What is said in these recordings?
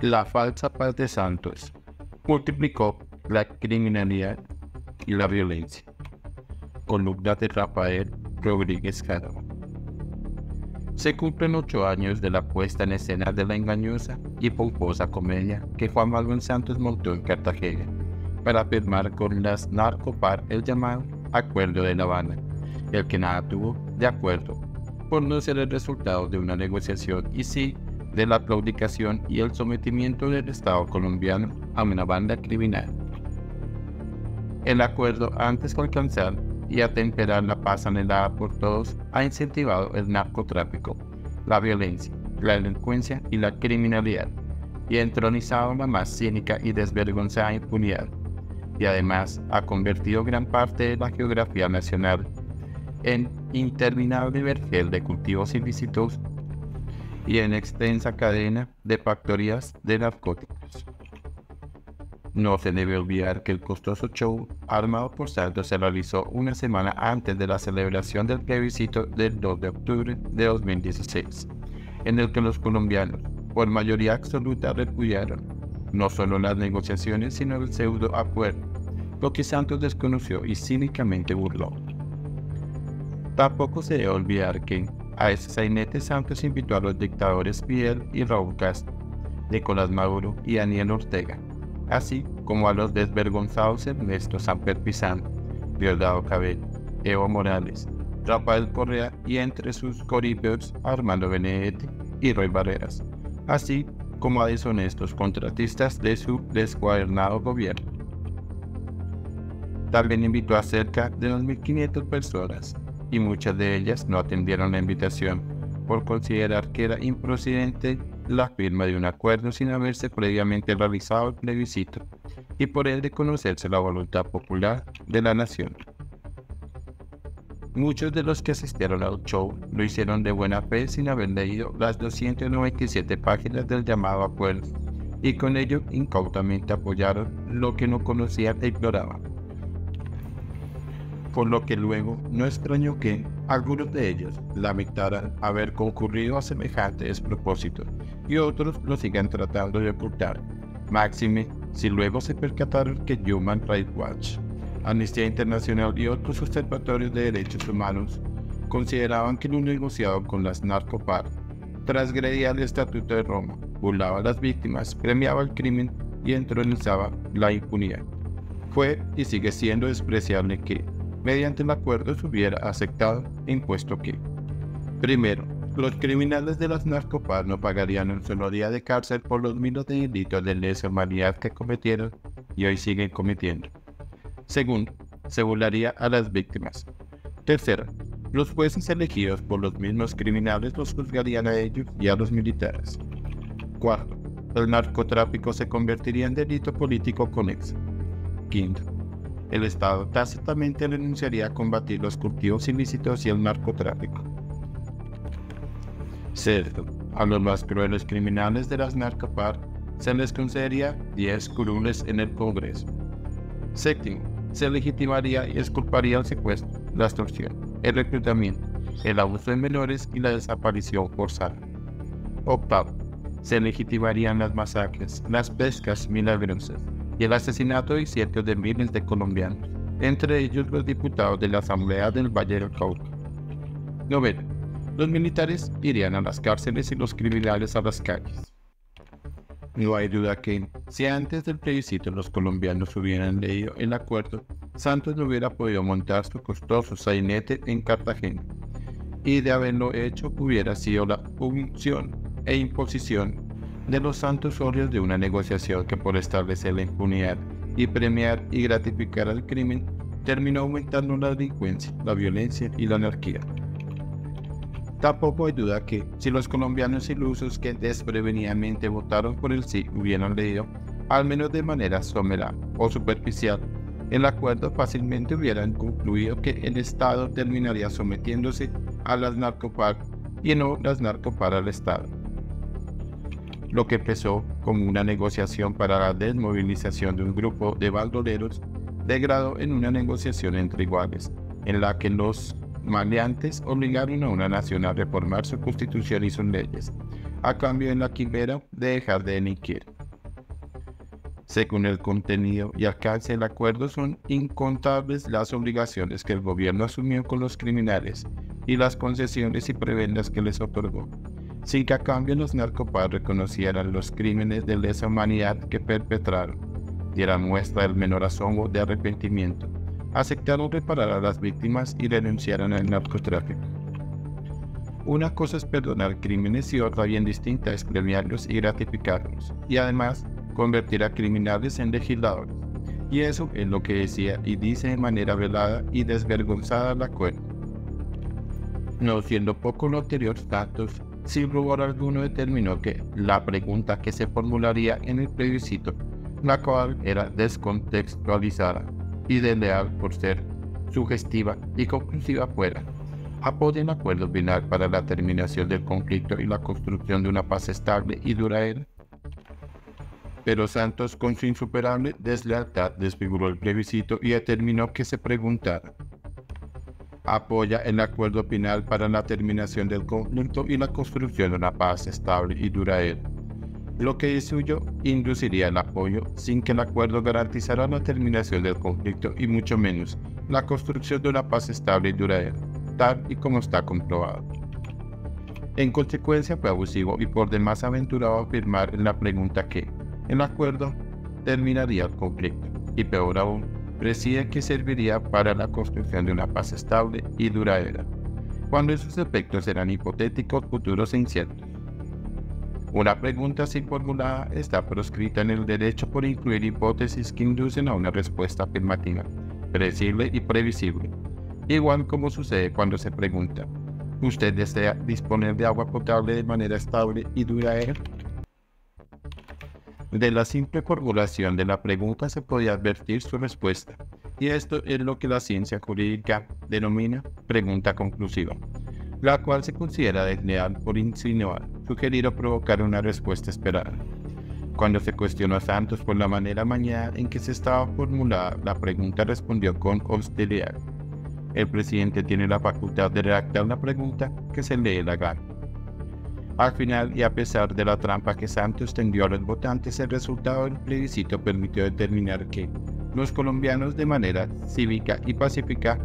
la falsa paz de Santos multiplicó la criminalidad y la violencia. Columna de Rafael Rodríguez-Jaraba. Se cumplen 8 años de la puesta en escena de la engañosa y pomposa comedia que Juan Manuel Santos montó en Cartagena para firmar con las Narcofarc el llamado Acuerdo de La Habana, el que nada tuvo de acuerdo, por no ser el resultado de una negociación y sí de la claudicación y el sometimiento del Estado colombiano a una banda criminal. El acuerdo, antes que alcanzar y atemperar la paz anhelada por todos, ha incentivado el narcotráfico, la violencia, la delincuencia y la criminalidad, y ha entronizado la más cínica y desvergonzada impunidad, y además ha convertido gran parte de la geografía nacional en interminable vergel de cultivos ilícitos y en extensa cadena de factorías de narcóticos. No se debe olvidar que el costoso show armado por Santos se realizó una semana antes de la celebración del plebiscito del 2 de octubre de 2016, en el que los colombianos, por mayoría absoluta, repudiaron no solo las negociaciones, sino el pseudo acuerdo, lo que Santos desconoció y cínicamente burló. Tampoco se debe olvidar que a ese sainete Santos invitó a los dictadores Fidel y Raúl Castro, Nicolás Maduro y Daniel Ortega, así como a los desvergonzados Ernesto Samper Pizán, Diosdado Cabello, Evo Morales, Rafael Correa y entre sus corípeos Armando Benedetti y Roy Barreras, así como a deshonestos contratistas de su descuadernado gobierno. También invitó a cerca de 2.500 personas y muchas de ellas no atendieron la invitación por considerar que era improcedente la firma de un acuerdo sin haberse previamente realizado el plebiscito y por él de conocerse la voluntad popular de la nación. Muchos de los que asistieron al show lo hicieron de buena fe sin haber leído las 297 páginas del llamado acuerdo y con ello incautamente apoyaron lo que no conocían e ignoraban. Por lo que luego no extrañó que algunos de ellos lamentaran haber concurrido a semejante despropósito y otros lo sigan tratando de ocultar, máxime si luego se percataron que Human Rights Watch, Amnistía Internacional y otros observatorios de derechos humanos consideraban que lo negociado con las Narcofarc transgredía el Estatuto de Roma, burlaba a las víctimas, premiaba el crimen y entronizaba la impunidad. Fue y sigue siendo despreciable que, mediante el acuerdo, se hubiera aceptado e impuesto que: primero, los criminales de las Narcofarc no pagarían un solo día de cárcel por los miles de delitos de lesa humanidad que cometieron y hoy siguen cometiendo. Segundo, se burlaría a las víctimas. Tercero, los jueces elegidos por los mismos criminales los juzgarían a ellos y a los militares. Cuarto, el narcotráfico se convertiría en delito político conexo. Quinto, el Estado tácitamente renunciaría a combatir los cultivos ilícitos y el narcotráfico. Sexto, a los más crueles criminales de las Narcofarc se les concedería 10 curules en el Congreso. Séptimo, se legitimaría y exculparía el secuestro, la extorsión, el reclutamiento, el abuso de menores y la desaparición forzada. Octavo, se legitimarían las masacres, las pescas milagrosas y el asesinato de cientos de miles de colombianos, entre ellos los diputados de la Asamblea del Valle del Cauca. Noveno, los militares irían a las cárceles y los criminales a las calles. No hay duda que, si antes del plebiscito los colombianos hubieran leído el acuerdo, Santos no hubiera podido montar su costoso sainete en Cartagena, y de haberlo hecho hubiera sido la unción e imposición de los santos óleos de una negociación que, por establecer la impunidad y premiar y gratificar al crimen, terminó aumentando la delincuencia, la violencia y la anarquía. Tampoco hay duda que, si los colombianos ilusos que desprevenidamente votaron por el sí hubieran leído, al menos de manera somera o superficial, el acuerdo, fácilmente hubieran concluido que el Estado terminaría sometiéndose a las Narcofarc y no las Narcofarc al Estado. Lo que empezó como una negociación para la desmovilización de un grupo de bandoleros degradó en una negociación entre iguales, en la que los maleantes obligaron a una nación a reformar su constitución y sus leyes, a cambio en la quimera de dejar de delinquir. Según el contenido y alcance del acuerdo, son incontables las obligaciones que el gobierno asumió con los criminales y las concesiones y prebendas que les otorgó, sin que a cambio los narcofarc reconocieran los crímenes de lesa humanidad que perpetraron, dieran muestra del menor asomo de arrepentimiento, aceptaron reparar a las víctimas y renunciaron al narcotráfico. Una cosa es perdonar crímenes y otra bien distinta es premiarlos y gratificarlos, y además convertir a criminales en legisladores, y eso es lo que decía y dice de manera velada y desvergonzada el acuerdo. No siendo poco lo anterior, Santos, sin rubor alguno, determinó que la pregunta que se formularía en el plebiscito, la cual era descontextualizada y desleal por ser sugestiva y conclusiva, fuera: apoyen acuerdo final para la terminación del conflicto y la construcción de una paz estable y duradera. Pero Santos, con su insuperable deslealtad, desfiguró el plebiscito y determinó que se preguntara: apoya el acuerdo final para la terminación del conflicto y la construcción de una paz estable y duradera, lo que de suyo induciría el apoyo, sin que el acuerdo garantizara la terminación del conflicto y mucho menos la construcción de una paz estable y duradera, tal y como está comprobado. En consecuencia, fue abusivo y por demás aventurado afirmar en la pregunta que el acuerdo terminaría el conflicto, y peor aún, preside que serviría para la construcción de una paz estable y duradera, cuando esos efectos eran hipotéticos, futuros e inciertos. Una pregunta sin formulada está proscrita en el derecho por incluir hipótesis que inducen a una respuesta afirmativa, predecible y previsible, igual como sucede cuando se pregunta: ¿usted desea disponer de agua potable de manera estable y duradera? De la simple formulación de la pregunta se podía advertir su respuesta, y esto es lo que la ciencia jurídica denomina pregunta conclusiva, la cual se considera desleal por insinuar, sugerir o provocar una respuesta esperada. Cuando se cuestionó a Santos por la manera mañana en que se estaba formulada la pregunta, respondió con hostilidad: el presidente tiene la facultad de redactar la pregunta que se le dé la gana. Al final, y a pesar de la trampa que Santos tendió a los votantes, el resultado del plebiscito permitió determinar que los colombianos, de manera cívica y pacífica,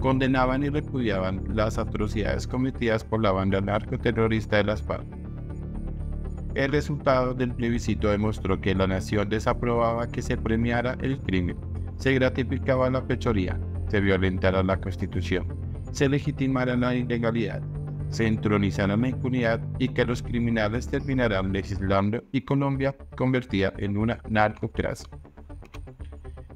condenaban y repudiaban las atrocidades cometidas por la banda narcoterrorista de las FARC. El resultado del plebiscito demostró que la nación desaprobaba que se premiara el crimen, se gratificaba la fechoría, se violentara la Constitución, se legitimara la ilegalidad, se entronizaron la impunidad y que los criminales terminarán legislando y Colombia convertida en una narcocracia.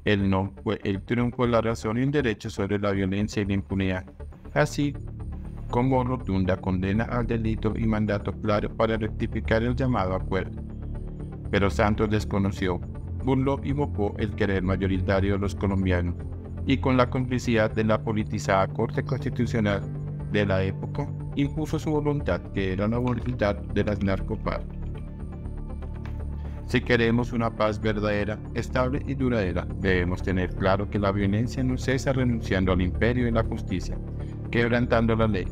El no fue el triunfo de la razón y el derecho sobre la violencia y la impunidad, así como rotunda condena al delito y mandato claro para rectificar el llamado acuerdo. Pero Santos desconoció, burló y mofó el querer mayoritario de los colombianos, y con la complicidad de la politizada Corte Constitucional de la época, impuso su voluntad, que era la voluntad de las narcofarc. Si queremos una paz verdadera, estable y duradera, debemos tener claro que la violencia no cesa renunciando al imperio y la justicia, quebrantando la ley,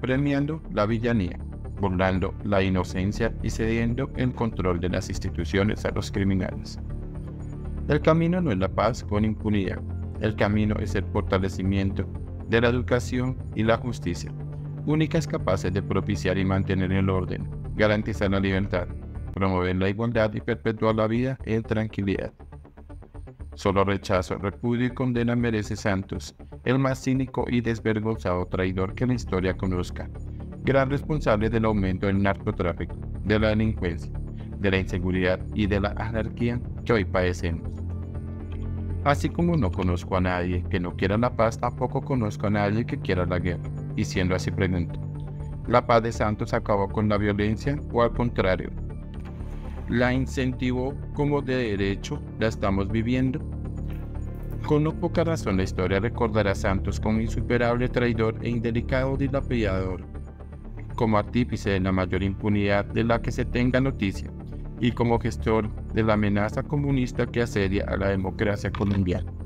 premiando la villanía, burlando la inocencia y cediendo el control de las instituciones a los criminales. El camino no es la paz con impunidad, el camino es el fortalecimiento de la educación y la justicia, únicas capaces de propiciar y mantener el orden, garantizar la libertad, promover la igualdad y perpetuar la vida en tranquilidad. Solo rechazo, repudio y condena merece Santos, el más cínico y desvergonzado traidor que la historia conozca, gran responsable del aumento del narcotráfico, de la delincuencia, de la inseguridad y de la anarquía que hoy padecemos. Así como no conozco a nadie que no quiera la paz, tampoco conozco a nadie que quiera la guerra. Y siendo así, pregunto: ¿la paz de Santos acabó con la violencia o, al contrario, la incentivó como de derecho la estamos viviendo? Con no poca razón la historia recordará a Santos como insuperable traidor e indelicado dilapidador, como artífice de la mayor impunidad de la que se tenga noticia y como gestor de la amenaza comunista que asedia a la democracia colombiana.